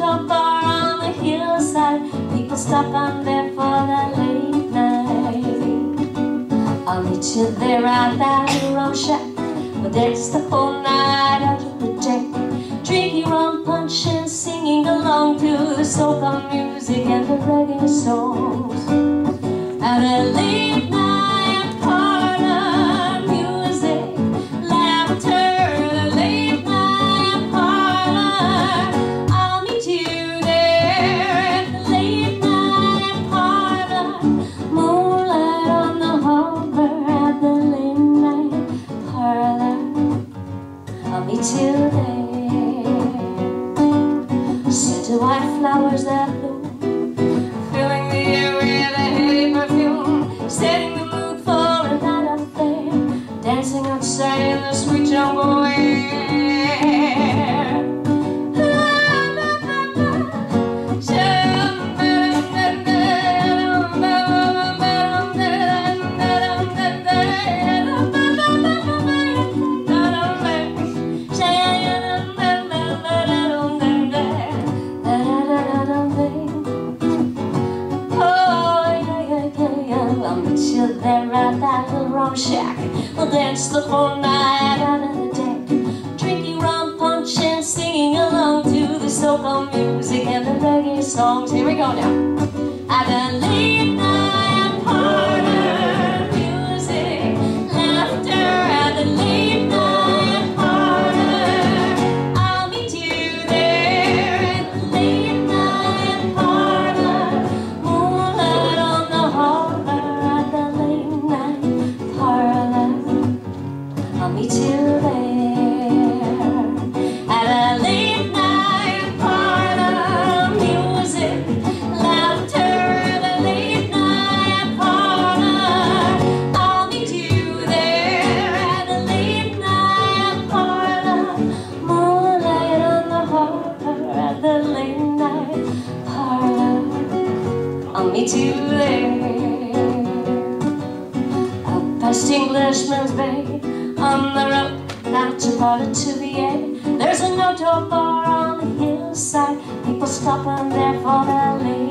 up bar on the hillside. People stop on there for that late night. I'll meet you there at that rum shack, but there's the whole night out of the deck, drinking rum punch and singing along to the soca music and the reggae songs. At a late night till there, set the white flowers that bloom, filling the air with a heavy perfume, setting the mood for a night of fame, dancing outside in the sweet jungle air. There at that little rum shack, we'll dance the whole night on the deck, drinking rum punch and singing along to the soca music and the reggae songs. Here we go now. At a late night party, music, laughter. At the late night party, I'll meet you there. At the late night party, moonlight on the harbor. I'll meet you there at a late night party. Music, laughter, at a late night party. I'll meet you there at a late night party. Moonlight on the harbor at the late night party. I'll meet you there up past Englishman's Bay. On the road, out to Bali to Vienna, there's an outdoor bar on the hillside. People stop on there for their late.